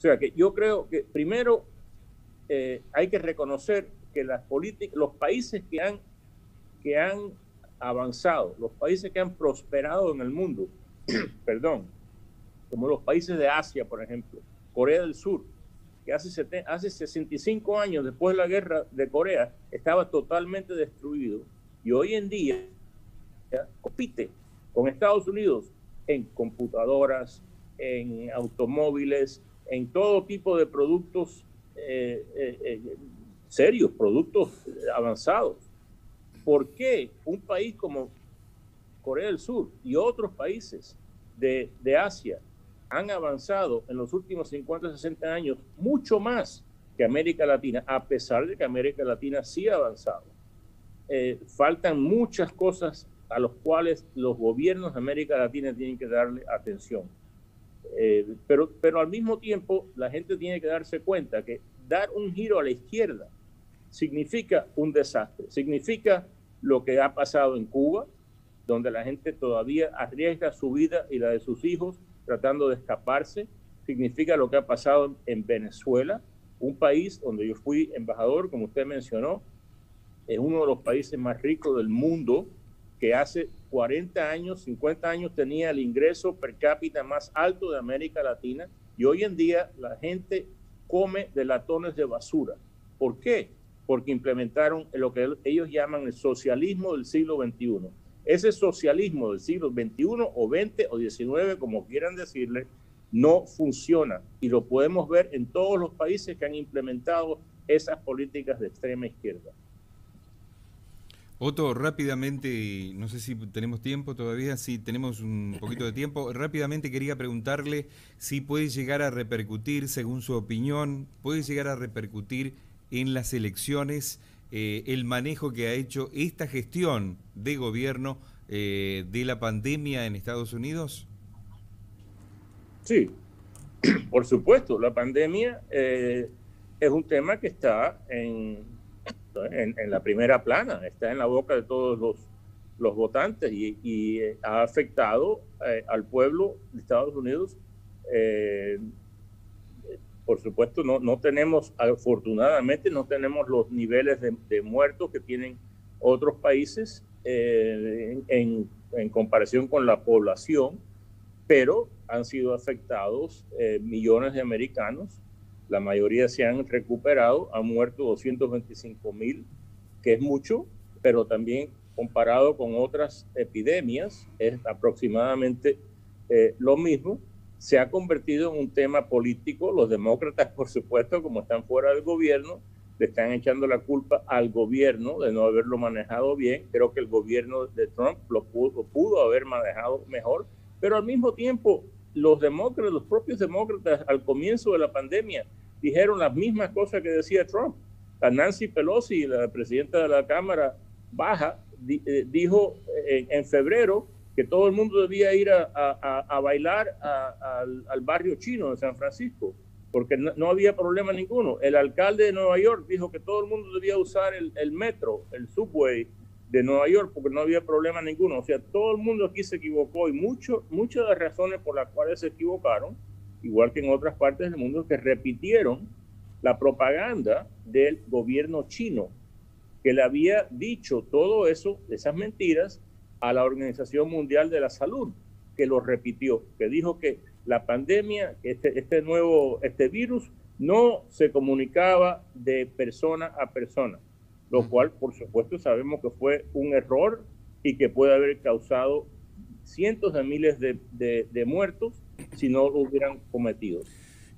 O sea, que yo creo que primero hay que reconocer que las políticas, los países que han avanzado, los países que han prosperado en el mundo, perdón, como los países de Asia, por ejemplo, Corea del Sur, que hace 65 años después de la guerra de Corea estaba totalmente destruido y hoy en día compite con Estados Unidos en computadoras, en automóviles, en todo tipo de productos serios, productos avanzados. ¿Por qué un país como Corea del Sur y otros países de Asia han avanzado en los últimos 50, 60 años mucho más que América Latina, a pesar de que América Latina sí ha avanzado? Faltan muchas cosas a las cuales los gobiernos de América Latina tienen que darle atención. Pero al mismo tiempo la gente tiene que darse cuenta que dar un giro a la izquierda significa un desastre, significa lo que ha pasado en Cuba, donde la gente todavía arriesga su vida y la de sus hijos tratando de escaparse, significa lo que ha pasado en Venezuela, un país donde yo fui embajador, como usted mencionó, es uno de los países más ricos del mundo, que hace 40 años, 50 años tenía el ingreso per cápita más alto de América Latina, y hoy en día la gente come de latones de basura. ¿Por qué? Porque implementaron lo que ellos llaman el socialismo del siglo XXI. Ese socialismo del siglo XXI o XX o XIX, como quieran decirle, no funciona. Y lo podemos ver en todos los países que han implementado esas políticas de extrema izquierda. Otto, rápidamente, no sé si tenemos tiempo todavía, sí, tenemos un poquito de tiempo. Rápidamente quería preguntarle si puede llegar a repercutir, según su opinión, puede llegar a repercutir en las elecciones el manejo que ha hecho esta gestión de gobierno de la pandemia en Estados Unidos. Sí, por supuesto, la pandemia es un tema que está en la primera plana, está en la boca de todos los votantes y ha afectado al pueblo de Estados Unidos. Por supuesto, no tenemos, afortunadamente, no tenemos los niveles de muertos que tienen otros países en comparación con la población, pero han sido afectados millones de americanos. La mayoría se han recuperado, han muerto 225,000, que es mucho, pero también comparado con otras epidemias es aproximadamente lo mismo. Se ha convertido en un tema político. Los demócratas, por supuesto, como están fuera del gobierno, le están echando la culpa al gobierno de no haberlo manejado bien. Creo que el gobierno de Trump lo pudo haber manejado mejor, pero al mismo tiempo los demócratas, los propios demócratas al comienzo de la pandemia dijeron las mismas cosas que decía Trump. La Nancy Pelosi, la presidenta de la Cámara Baja, dijo en febrero que todo el mundo debía ir a bailar al barrio chino de San Francisco, porque no había problema ninguno. El alcalde de Nueva York dijo que todo el mundo debía usar el metro, el subway de Nueva York, porque no había problema ninguno. O sea, todo el mundo aquí se equivocó y muchas de las razones por las cuales se equivocaron, igual que en otras partes del mundo, que repitieron la propaganda del gobierno chino, que le había dicho todo eso, esas mentiras, a la Organización Mundial de la Salud, que lo repitió, que dijo que la pandemia, este virus, no se comunicaba de persona a persona, lo cual, por supuesto, sabemos que fue un error y que puede haber causado cientos de miles de muertos si no lo hubieran cometido.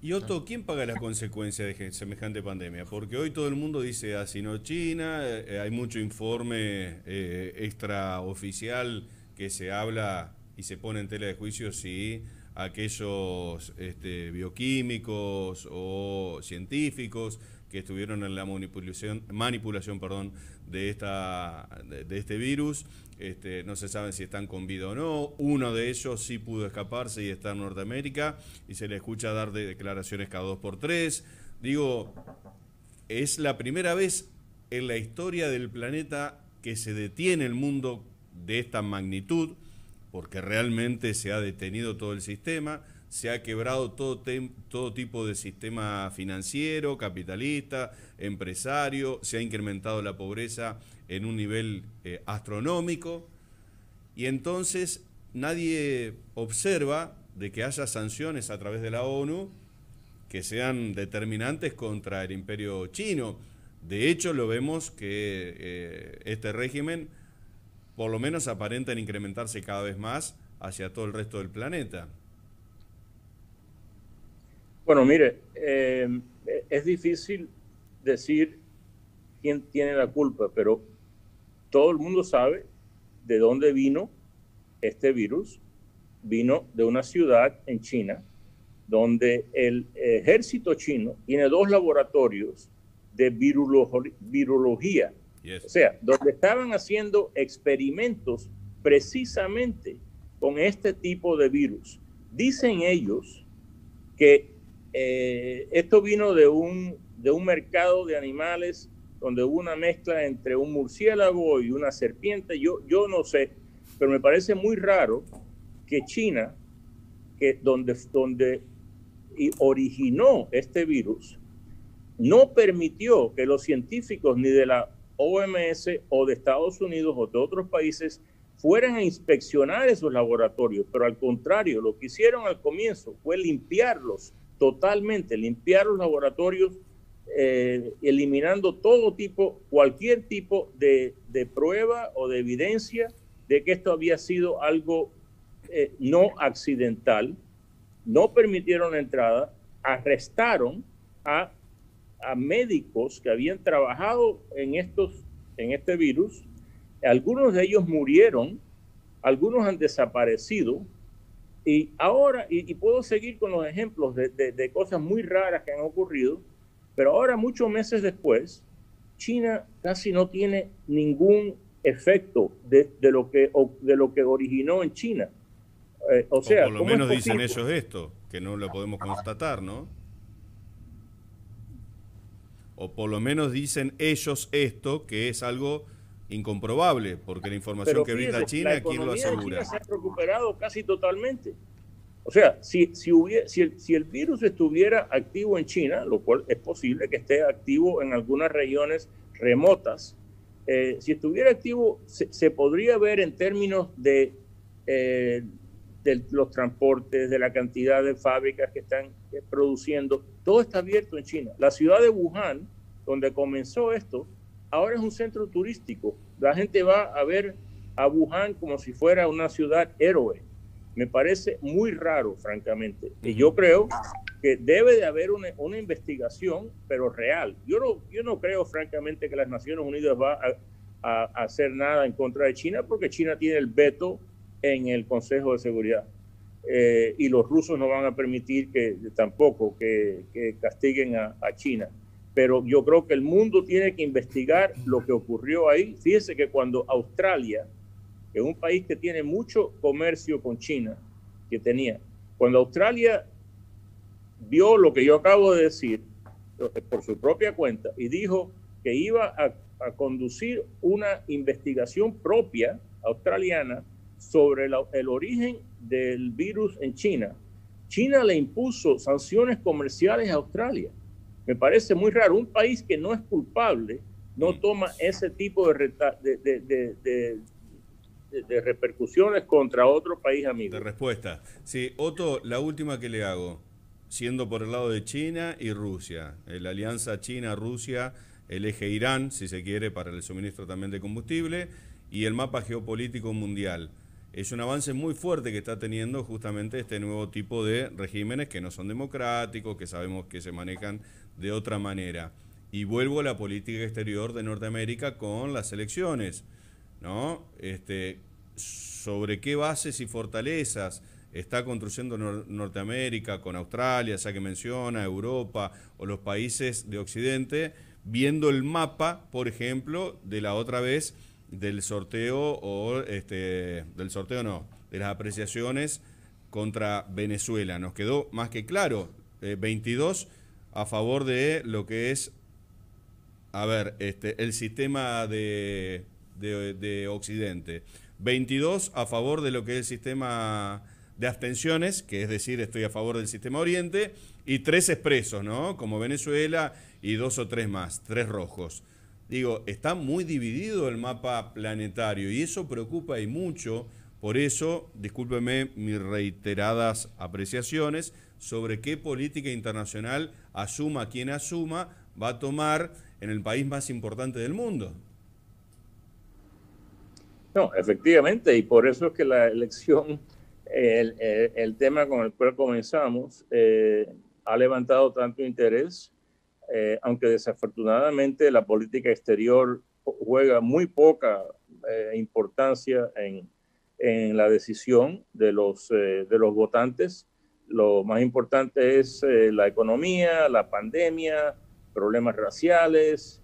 Y Otto, ¿quién paga las consecuencias de semejante pandemia? Porque hoy todo el mundo dice, ah, si no China, hay mucho informe extraoficial que se habla y se pone en tela de juicio si aquellos bioquímicos o científicos que estuvieron en la manipulación, de este virus, no se saben si están con vida o no. Uno de ellos sí pudo escaparse y está en Norteamérica y se le escucha dar declaraciones cada 2 por 3. Digo, es la primera vez en la historia del planeta que se detiene el mundo de esta magnitud, porque realmente se ha detenido todo el sistema, se ha quebrado todo tipo de sistema financiero, capitalista, empresario, se ha incrementado la pobreza en un nivel astronómico, y entonces nadie observa de que haya sanciones a través de la ONU que sean determinantes contra el imperio chino. De hecho, lo vemos que este régimen, por lo menos, aparenta incrementarse cada vez más hacia todo el resto del planeta. Bueno, mire, es difícil decir quién tiene la culpa, pero todo el mundo sabe de dónde vino este virus. Vino de una ciudad en China, donde el ejército chino tiene dos laboratorios de virología. Yes. O sea, donde estaban haciendo experimentos precisamente con este tipo de virus. Dicen ellos que esto vino de un mercado de animales donde hubo una mezcla entre un murciélago y una serpiente. Yo no sé, pero me parece muy raro que China, que donde originó este virus, no permitió que los científicos ni de la OMS o de Estados Unidos o de otros países fueran a inspeccionar esos laboratorios, pero al contrario, lo que hicieron al comienzo fue limpiarlos totalmente, limpiar los laboratorios, eliminando todo tipo, cualquier tipo de prueba o de evidencia de que esto había sido algo no accidental. No permitieron la entrada, arrestaron a médicos que habían trabajado en este virus. Algunos de ellos murieron, algunos han desaparecido, y ahora, y puedo seguir con los ejemplos de cosas muy raras que han ocurrido, pero ahora, muchos meses después, China casi no tiene ningún efecto de lo que originó en China. O sea, o por lo menos dicen ellos esto, que no lo podemos constatar, ¿no? O por lo menos dicen ellos esto, que es algo incomprobable, porque la información que brinda China, ¿quién lo asegura? China se ha recuperado casi totalmente. O sea, si el virus estuviera activo en China, lo cual es posible que esté activo en algunas regiones remotas, si estuviera activo, se podría ver en términos de los transportes, de la cantidad de fábricas que están produciendo. Todo está abierto en China. La ciudad de Wuhan, donde comenzó esto, ahora es un centro turístico. La gente va a ver a Wuhan como si fuera una ciudad héroe. Me parece muy raro, francamente. Y yo creo que debe de haber una investigación, pero real. Yo no creo, francamente, que las Naciones Unidas va a hacer nada en contra de China, porque China tiene el veto en el Consejo de Seguridad. Y los rusos no van a permitir que castiguen a China. Pero yo creo que el mundo tiene que investigar lo que ocurrió ahí. Fíjese que cuando Australia, que es un país que tiene mucho comercio con China, cuando Australia vio lo que yo acabo de decir por su propia cuenta y dijo que iba a conducir una investigación propia australiana sobre el origen del virus en China, China le impuso sanciones comerciales a Australia. Me parece muy raro. Un país que no es culpable no toma ese tipo de repercusiones contra otro país amigo. De respuesta. Sí, Otto, la última que le hago, siendo por el lado de China y Rusia, la alianza China-Rusia, el eje Irán, si se quiere, para el suministro también de combustible, y el mapa geopolítico mundial. Es un avance muy fuerte que está teniendo justamente este nuevo tipo de regímenes que no son democráticos, que sabemos que se manejan de otra manera. Y vuelvo a la política exterior de Norteamérica con las elecciones, ¿no? ¿Sobre qué bases y fortalezas está construyendo Norteamérica con Australia, ya que menciona, Europa o los países de Occidente, viendo el mapa, por ejemplo, de la otra vez, del sorteo o de las apreciaciones contra Venezuela? Nos quedó más que claro, 22 a favor de lo que es el sistema de Occidente, 22 a favor de lo que es el sistema de abstenciones, que es decir, estoy a favor del sistema Oriente, y 3 expresos, ¿no? Como Venezuela y 2 o 3 más, 3 rojos. Digo, está muy dividido el mapa planetario y eso preocupa y mucho. Por eso, discúlpeme mis reiteradas apreciaciones sobre qué política internacional, asuma quien asuma, va a tomar en el país más importante del mundo. No, efectivamente, y por eso es que la elección, el tema con el cual comenzamos, ha levantado tanto interés, aunque desafortunadamente la política exterior juega muy poca importancia en la decisión de los votantes. Lo más importante es la economía, la pandemia, problemas raciales,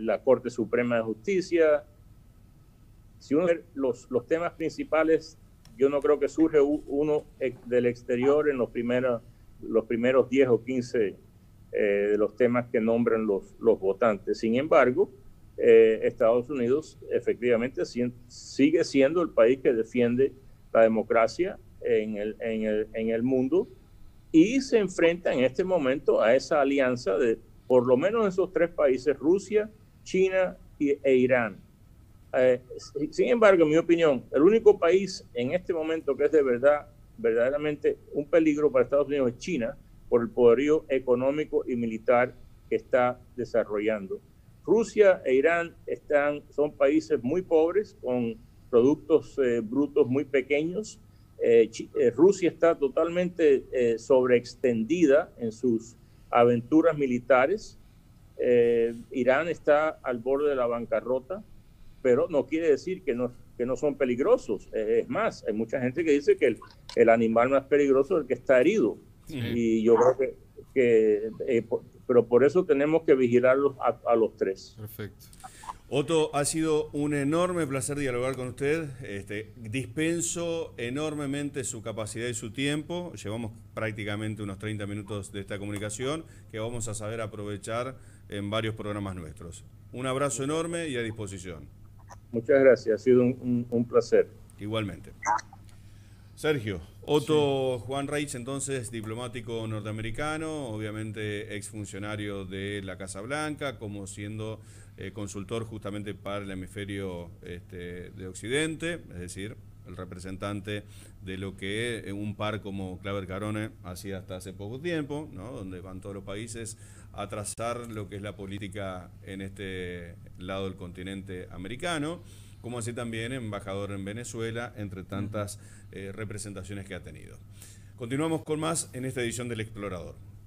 la Corte Suprema de Justicia. Si uno ve los temas principales, yo no creo que surge uno del exterior en los primeros 10 o 15 de los temas que nombran los votantes. Sin embargo, Estados Unidos efectivamente sigue siendo el país que defiende la democracia en el mundo y se enfrenta en este momento a esa alianza de por lo menos esos 3 países, Rusia, China e Irán. Sin embargo, en mi opinión, el único país en este momento que es de verdad, verdaderamente un peligro para Estados Unidos es China, por el poderío económico y militar que está desarrollando. Rusia e Irán son países muy pobres, con productos brutos muy pequeños. Rusia está totalmente sobreextendida en sus aventuras militares. Irán está al borde de la bancarrota, pero no quiere decir que no son peligrosos. Es más, hay mucha gente que dice que el animal más peligroso es el que está herido. Sí. Y yo creo pero por eso tenemos que vigilarlos a los 3. Perfecto. Otto, ha sido un enorme placer dialogar con usted. Dispenso enormemente su capacidad y su tiempo. Llevamos prácticamente unos 30 minutos de esta comunicación que vamos a saber aprovechar en varios programas nuestros. Un abrazo enorme y a disposición. Muchas gracias, ha sido un placer. Igualmente. Sergio, Otto Juan Reich, entonces diplomático norteamericano, obviamente exfuncionario de la Casa Blanca, como siendo consultor justamente para el hemisferio de Occidente, es decir, el representante de lo que un par como Claver Carone hacía hasta hace poco tiempo, ¿no? Donde van todos los países a trazar lo que es la política en este lado del continente americano, como así también embajador en Venezuela, entre tantas representaciones que ha tenido. Continuamos con más en esta edición del Explorador.